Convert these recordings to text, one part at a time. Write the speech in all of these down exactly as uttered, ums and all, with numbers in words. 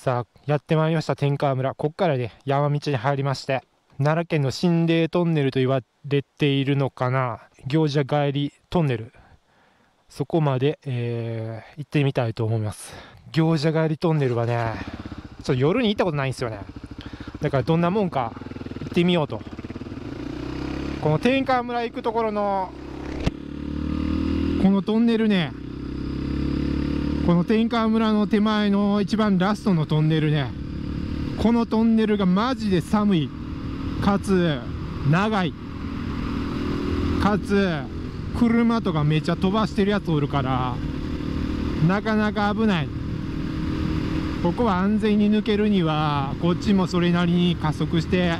さあやってまいりました天川村。ここからね山道に入りまして、奈良県の神霊トンネルと言われているのかな、行者帰りトンネル、そこまで、えー、行ってみたいと思います。行者帰りトンネルはねちょっと夜に行ったことないんですよね。だからどんなもんか行ってみようと。この天川村行くところのこのトンネルね、この天川村の手前の一番ラストのトンネルね、このトンネルがマジで寒い、かつ長い、かつ車とかめっちゃ飛ばしてるやつおるからなかなか危ない。ここは安全に抜けるにはこっちもそれなりに加速して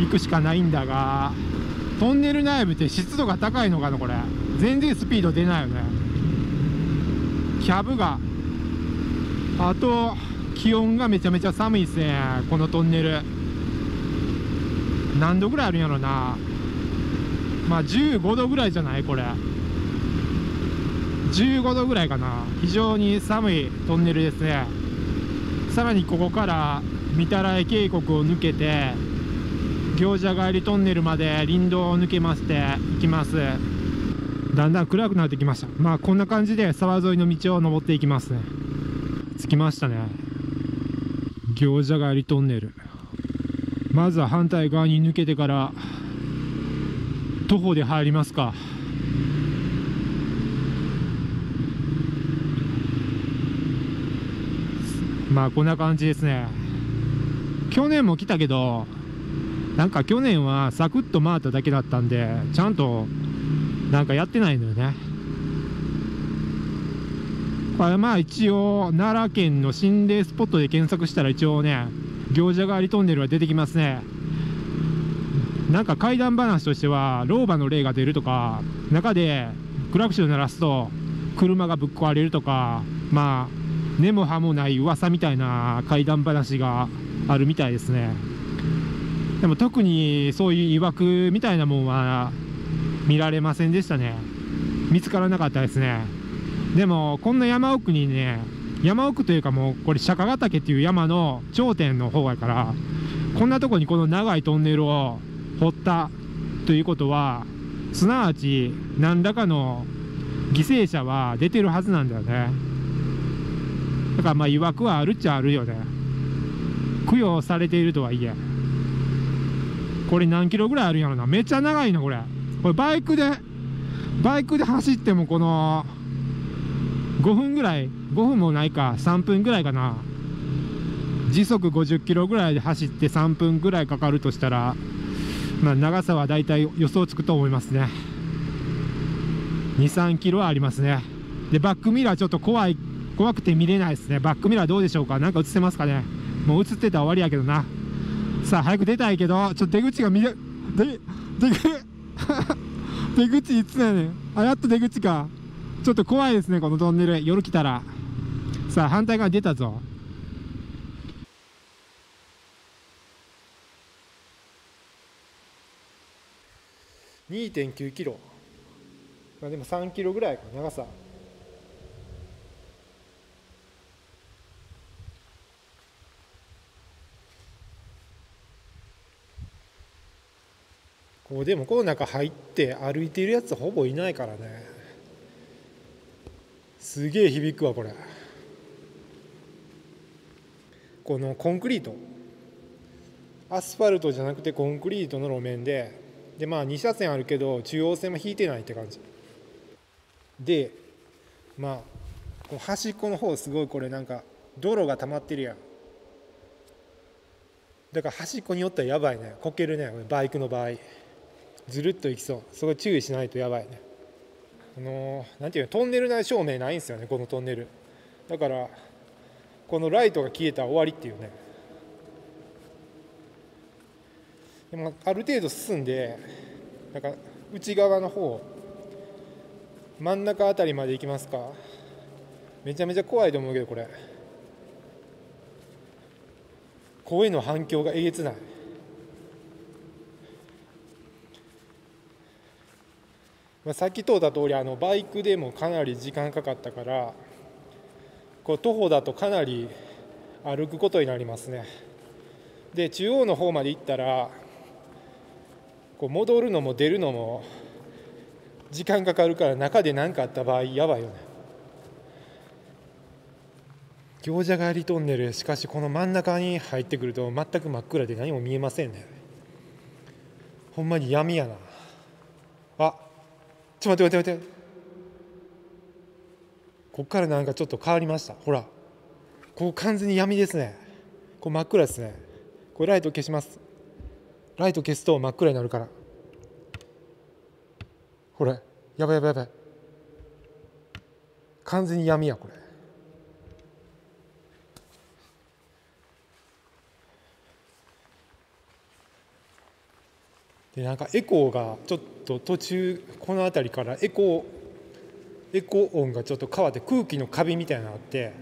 いくしかないんだが、トンネル内部って湿度が高いのかな、これ全然スピード出ないよね。キャブが、あと気温がめちゃめちゃ寒いですね。このトンネル何度ぐらいあるんやろな、まあじゅうごどぐらいじゃない、これじゅうごどぐらいかな。非常に寒いトンネルですね。さらにここから御手洗渓谷を抜けて行者帰りトンネルまで林道を抜けましていきます。だんだん暗くなってきました。まあこんな感じで沢沿いの道を登っていきますね。着きましたね、行者帰りトンネル。まずは反対側に抜けてから徒歩で入りますか。まあこんな感じですね。去年も来たけどなんか去年はサクッと回っただけだったんでちゃんとなんかやってないのよね。これまあ一応奈良県の心霊スポットで検索したら一応ね行者帰りトンネルは出てきますね。なんか怪談話としては老婆の霊が出るとか、中でクラクション鳴らすと車がぶっ壊れるとか、まあ根も葉もない噂みたいな怪談話があるみたいですね。でも特にそういう曰くみたいなもんは見られませんでしたね。見つからなかったですね。でもこんな山奥にね、山奥というかもうこれ釈迦ヶ岳っていう山の頂点の方やから、こんなとこにこの長いトンネルを掘ったということはすなわち何らかの犠牲者は出てるはずなんだよね。だからまあ曰くはあるっちゃあるよね。供養されているとはいえ。これ何キロぐらいあるんやろな、めっちゃ長いなこれ。これバイクでバイクで走ってもこのごふんぐらい、ごふんもないかさんぷんぐらいかな、時速ごじゅっキロぐらいで走ってさんぷんぐらいかかるとしたら、まあ長さはだいたい予想つくと思いますね。にさんキロはありますね。でバックミラーちょっと怖い、怖くて見れないですね。バックミラーどうでしょうか、なんか映ってますかね。もう映ってたら終わりやけどな。さあ早く出たいけどちょっと出口が見れ、出出出口いつだよね。あ、やっと出口か。ちょっと怖いですねこのトンネル、夜来たら。さあ反対側に出たぞ。にてんきゅうキロ、まあ、でもさんキロぐらいか長さ。こうでもこの中入って歩いているやつほぼいないからね。すげえ響くわこれ。このコンクリート、アスファルトじゃなくてコンクリートの路面で。でまあ、にしゃせんあるけど中央線も引いてないって感じで、まあこの端っこの方すごいこれなんか泥が溜まってるやん。だから端っこに寄ったらやばいね、こけるねバイクの場合。ずるっといきそう、そこ注意しないとやばいね。あのー、なんていうの、トンネル内照明ないんですよねこのトンネル。だからこのライトが消えたら終わりっていうね。でもある程度進んでなんか内側の方真ん中あたりまで行きますか。めちゃめちゃ怖いと思うけどこれ声の反響がえげつない。まあ、さっき通った通りあのバイクでもかなり時間かかったからこう徒歩だとかなり歩くことになりますね。で、中央の方まで行ったらこう戻るのも出るのも時間かかるから、中で何かあった場合やばいよね。行者帰りトンネル、しかしこの真ん中に入ってくると全く真っ暗で何も見えませんね。ほんまに闇やな。あ、ちょっと待って待って待って、こっからなんかちょっと変わりました。ほら、こう完全に闇ですね。こう真っ暗ですね。これライト消します。ライト消すと真っ暗になるから。これやばいやばいやばい、完全に闇や。これで、なんかエコーがちょっと途中この辺りからエコーエコー音がちょっと変わって、空気のカビみたいなのがあって、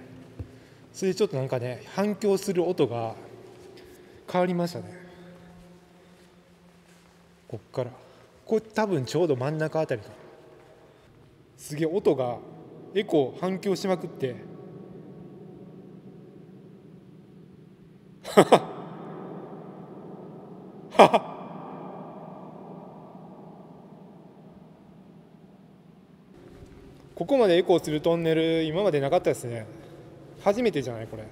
それでちょっとなんかね、反響する音が変わりましたね。こっからこれ多分ちょうど真ん中あたりか、すげえ音がエコー反響しまくって、ははははここまでエコーするトンネル、今までなかったですね。初めてじゃないこれ。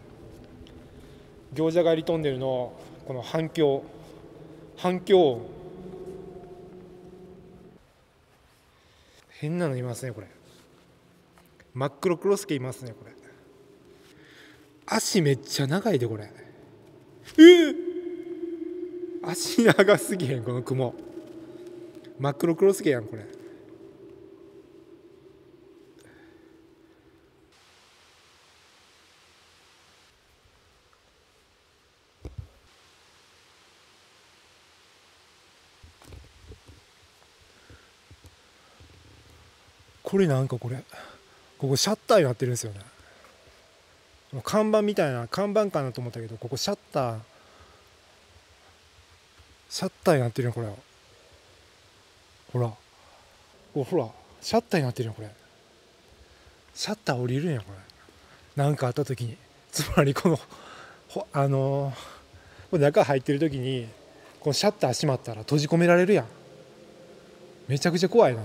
行者帰りトンネルのこの反響反響音、変なのいますねこれ。真っ黒クロスケいますねこれ。足めっちゃ長いでこれ。えー、足長すぎへんこの雲。真っ黒クロスケやんこれ。これなんかこれ、ここシャッターになってるんですよね。看板みたいな、看板かなと思ったけど、ここシャッターシャッターになってるよこれ。ほらお、ほらシャッターになってるよこれ。シャッター降りるんやこれ。なんかあった時に、つまりこのほあのー、中入ってる時にこのシャッター閉まったら閉じ込められるやん。めちゃくちゃ怖いな。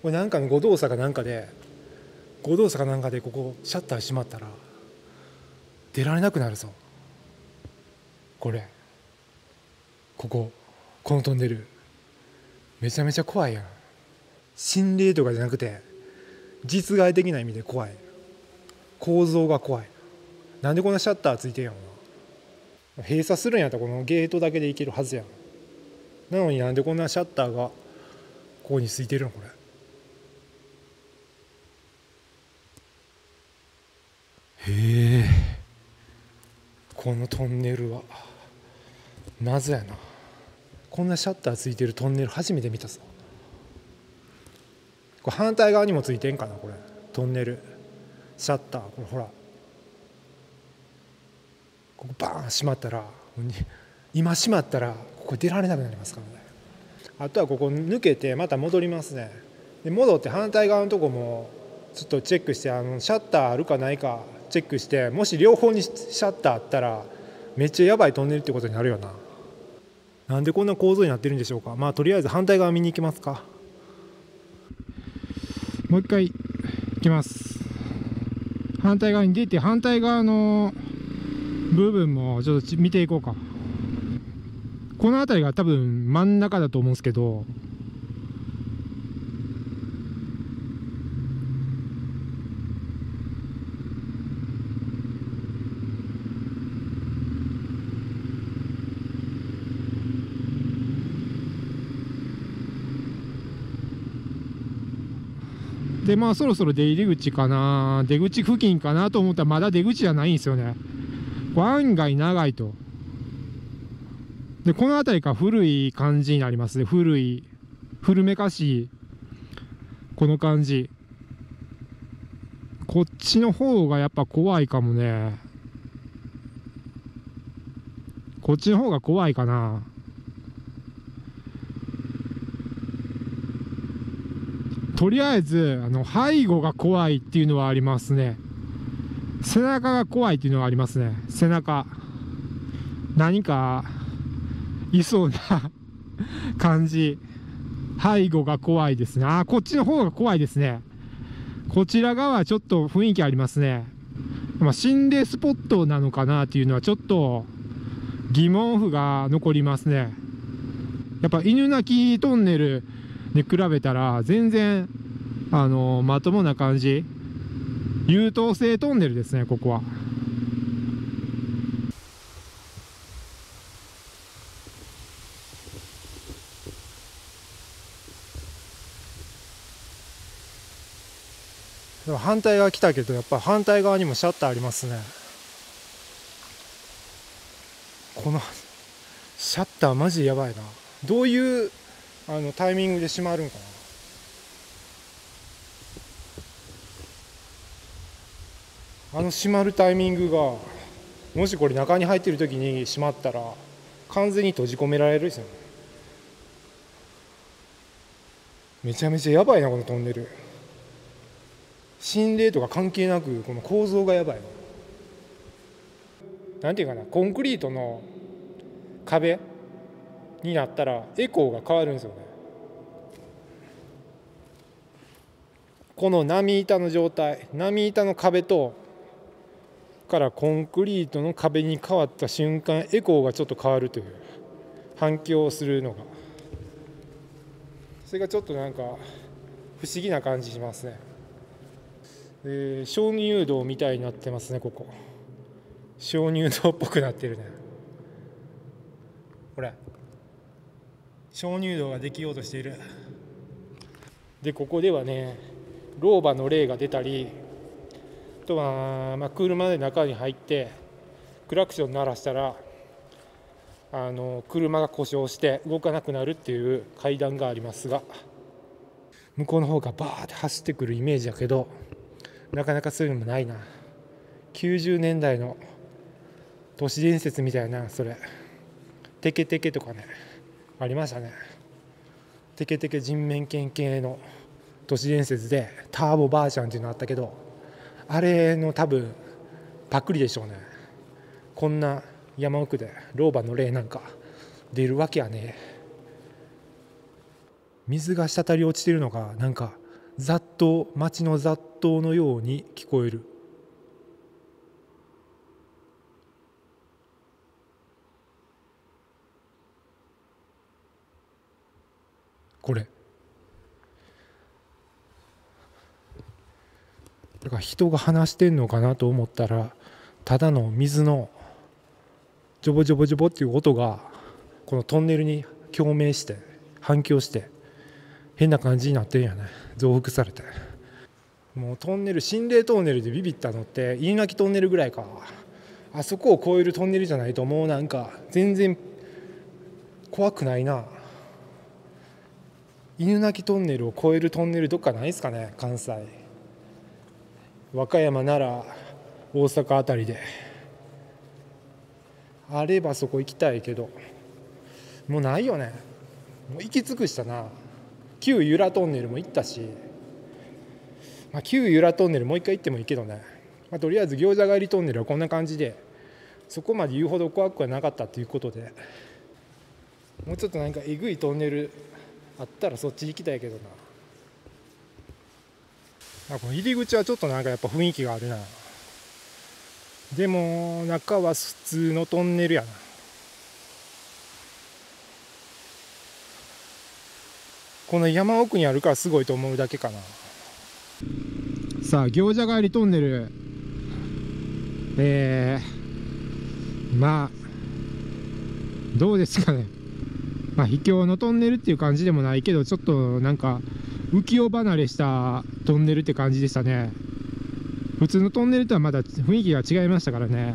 これなんかの誤動作かなんかで、誤動作かなんかでここシャッター閉まったら出られなくなるぞこれ。こここのトンネルめちゃめちゃ怖いやん。心霊とかじゃなくて実害的な意味で怖い、構造が怖い。なんでこんなシャッターついてんやん。閉鎖するんやったらこのゲートだけで行けるはずやん。なのになんでこんなシャッターがここについてるのこれ。へえ、このトンネルは謎やな。こんなシャッターついてるトンネル初めて見たぞ。これ反対側にもついてんかなこれ。トンネルシャッター、これほら、ここバーン閉まったら、今閉まったらここ出られなくなりますからね。あとはここ抜けてまた戻りますね。で、戻って反対側のとこもちょっとチェックして、あのシャッターあるかないかチェックして、もし両方にシャッターあったらめっちゃやばいトンネルってことになるよな。なんでこんな構造になってるんでしょうか。まあとりあえず反対側見に行きますか。もう一回行きます。反対側に出て、反対側の部分もちょっと見ていこうか。この辺りが多分真ん中だと思うんですけど、でまあ、そろそろ出入り口かな、出口付近かなと思ったら、まだ出口じゃないんですよね。案外長いと。でこの辺りから古い感じになりますね。古い、古めかしいこの感じ。こっちの方がやっぱ怖いかもね。こっちの方が怖いかな。とりあえずあの背後が怖いっていうのはありますね。背中が怖いっていうのがありますね。背中何かいそうな感じ。背後が怖いですね。あ、こっちの方が怖いですね。こちら側はちょっと雰囲気ありますね。まあ、心霊スポットなのかなっていうのはちょっと疑問符が残りますね。やっぱ犬鳴きトンネルに比べたら全然あのまともな感じ。優等生トンネルですね、ここは。でも反対側来たけど、やっぱ反対側にもシャッターありますね。このシャッターマジやばいな。どういうあのタイミングで閉まるんかな。あの閉まるタイミングが、もしこれ中に入ってる時に閉まったら完全に閉じ込められるですよね。めちゃめちゃやばいな、このトンネル。心霊とか関係なくこの構造がやばい。なんていうかな、コンクリートの壁になったらエコーが変わるんですよね。この波板の状態、波板の壁とからコンクリートの壁に変わった瞬間、エコーがちょっと変わるという、反響するのが、それがちょっとなんか不思議な感じしますね。えー、鍾乳洞みたいになってますね。ここ鍾乳洞っぽくなってるね。これ鍾乳洞ができようとしている。でここではね、老婆の霊が出たり、あとは、まあ、車で中に入ってクラクション鳴らしたらあの車が故障して動かなくなるっていう階段がありますが、向こうの方がバーって走ってくるイメージだけど、なかなかそういうのもないな。きゅうじゅうねんだいの都市伝説みたいな、それテケテケとかね、ありましたね。テケテケ人面犬系の都市伝説でターボバージョンっていうのあったけど、あれの多分パクリでしょうね。こんな山奥で老婆の霊なんか出るわけやね。水が滴り落ちてるのがなんか雑踏、街の雑踏のように聞こえる。これだから人が話してんのかなと思ったら、ただの水のジョボジョボジョボっていう音がこのトンネルに共鳴して反響して変な感じになってるんやね。増幅されて。もうトンネル、心霊トンネルでビビったのって犬鳴トンネルぐらいか。あそこを越えるトンネルじゃないと、もうなんか全然怖くないな。犬鳴トンネルを越えるトンネルどっかないですかね。関西、和歌山、奈良、大阪あたりであればそこ行きたいけど、もうないよね。もう行き尽くしたな。旧由良トンネルも行ったし、まあ、旧由良トンネルもう一回行ってもいいけどね。まあ、とりあえず餃子帰りトンネルはこんな感じで、そこまで言うほど怖くはなかったということで、もうちょっとなんかえぐいトンネルあったらそっち行きたいけどな。まあ、この入り口はちょっとなんかやっぱ雰囲気があるな。でも中は普通のトンネルやな。この山奥にあるからすごいと思うだけかな。さあ、餃子帰りトンネル、えー、まあどうですかね。まあ秘境のトンネルっていう感じでもないけど、ちょっとなんか浮世離れしたトンネルって感じでしたね。普通のトンネルとはまだ雰囲気が違いましたからね。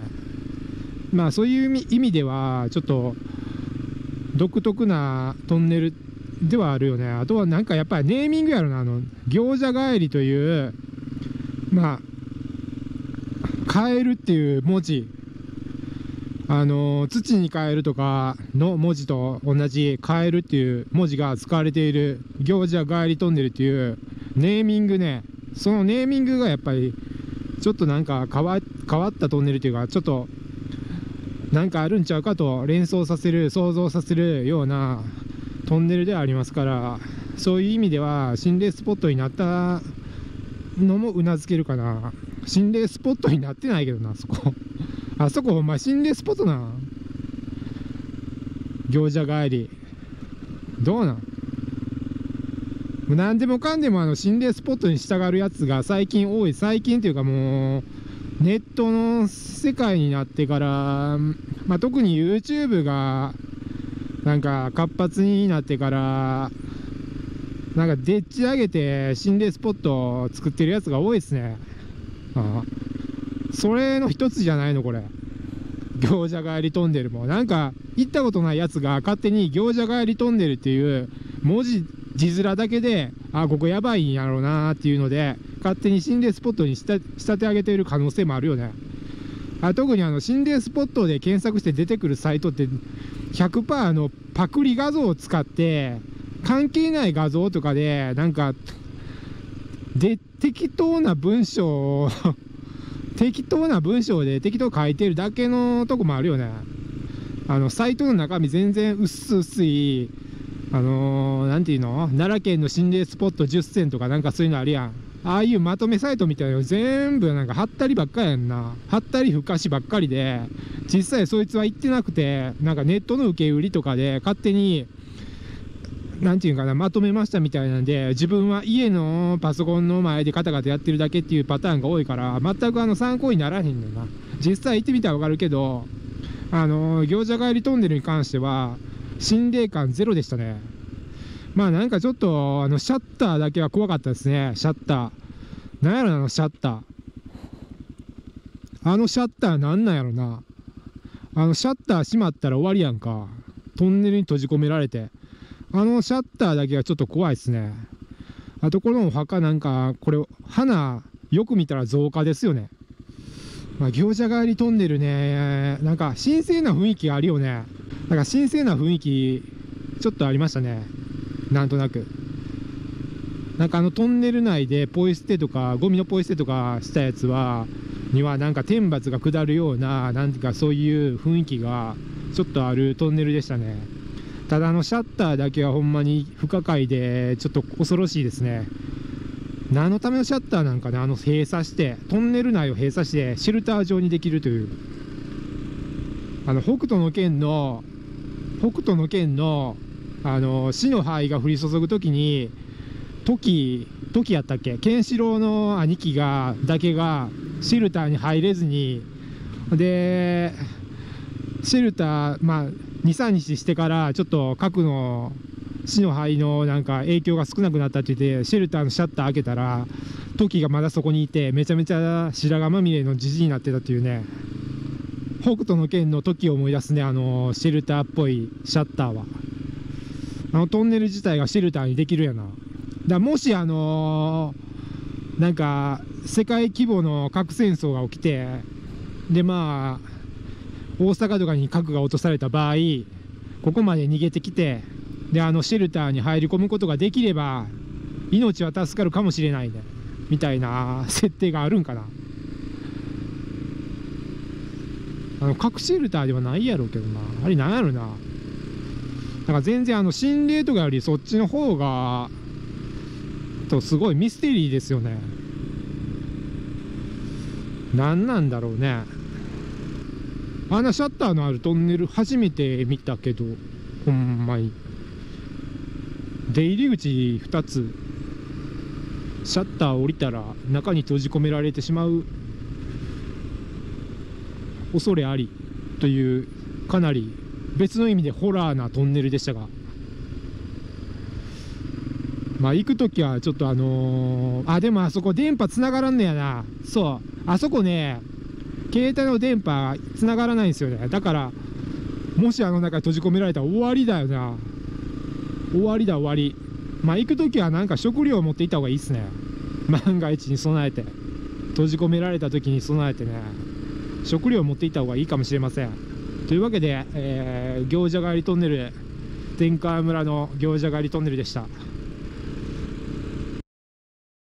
まあそういう意味ではちょっと独特なトンネルではあるよね。あとはなんかやっぱりネーミングやろな。あの餃子帰りという、まあ帰るっていう文字、あの土に変えるとかの文字と同じ変えるっていう文字が使われている餃子帰りトンネルっていうネーミングね。そのネーミングがやっぱりちょっとなんか変わったトンネルというか、ちょっとなんかあるんちゃうかと連想させる、想像させるようなトンネルではありますから、そういう意味では心霊スポットになったのもうなずけるかな。心霊スポットになってないけどな、あそこあそこほんま心霊スポットな。行者帰りどうなん、何でもかんでもあの心霊スポットに従うやつが最近多い。最近というかもうネットの世界になってから、まあ、特に ユーチューブ がなんか活発になってから、なんかでっち上げて心霊スポットを作ってるやつが多いですね。ああ、それの一つじゃないのこれ、行者帰りトンネルも。なんか行ったことないやつが勝手に行者帰りトンネルっていう文字字面だけで、あ、ここやばいんやろうなーっていうので勝手に心霊スポットに仕立て上げている可能性もあるよね。あ、特にあの心霊スポットで検索して出てくるサイトって ひゃくパーセント あのパクリ画像を使って関係ない画像とかでなんかで適当な文章を適当な文章で適当書いてるだけのとこもあるよね。あのサイトの中身全然薄い、あのー、なんていうの、奈良県の心霊スポットじゅっせんとかなんかそういうのあるやん。ああいうまとめサイトみたいなの全部なんかはったりばっかやんな。はったりふかしばっかりで、実際そいつは行ってなくて、なんかネットの受け売りとかで勝手になんていうかな、まとめましたみたいなんで、自分は家のパソコンの前でカタカタやってるだけっていうパターンが多いから、全くあの参考にならへんのな。実際行ってみたらわかるけど、あのー、行者帰りトンネルに関しては心霊感ゼロでしたね。まあなんかちょっとあのシャッターだけは怖かったですね。シャッターなんやろな、あのシャッター、あのシャッターなんなんやろな。あのシャッター閉まったら終わりやんか、トンネルに閉じ込められて。あのシャッターだけはちょっと怖いですね。あとこのお墓なんか、これ花よく見たら造花ですよね。まあ、行者帰りトンネルね、なんか神聖な雰囲気あるよね。なんか神聖な雰囲気ちょっとありましたね、なんとなく。なんかあのトンネル内でポイ捨てとかゴミのポイ捨てとかしたやつはにはなんか天罰が下るような、なんかそういう雰囲気がちょっとあるトンネルでしたね。ただあのシャッターだけはほんまに不可解でちょっと恐ろしいですね。何のためのシャッターなんかね、あの閉鎖してトンネル内を閉鎖してシェルター状にできるという、あの北斗の拳の北斗の拳のあの死の灰が降り注ぐ時に時時やったっけ、ケンシロウの兄貴がだけがシェルターに入れずに、でシェルター、まあにさんにちしてからちょっと核の死の灰のなんか影響が少なくなったって言って、シェルターのシャッター開けたらトキがまだそこにいて、めちゃめちゃ白髪まみれのじじいになってたっていうね。北斗の拳のトキを思い出すね、あのシェルターっぽいシャッターは。あのトンネル自体がシェルターにできるやな。だからもしあのー、なんか世界規模の核戦争が起きて、でまあ大阪とかに核が落とされた場合、ここまで逃げてきて、であのシェルターに入り込むことができれば命は助かるかもしれないね、みたいな設定があるんかな。あの核シェルターではないやろうけどな、あれなんやろな。だから全然あの心霊とかよりそっちの方がとすごいミステリーですよね。なんなんだろうね。あんなシャッターのあるトンネル初めて見たけど、ほんまに。出入り口ふたつ、シャッター降りたら中に閉じ込められてしまう恐れありという、かなり別の意味でホラーなトンネルでしたが、まあ行く時はちょっとあのー、あでもあそこ電波つながらんのやな。そう、あそこね携帯の電波つながらないんですよね。だからもしあの中に閉じ込められたら終わりだよな。終わりだ終わり。まあ行く時はなんか食料を持っていった方がいいですね、万が一に備えて。閉じ込められた時に備えてね、食料を持っていった方がいいかもしれません。というわけで、えー、行者帰りトンネル、天川村の行者帰りトンネルでした。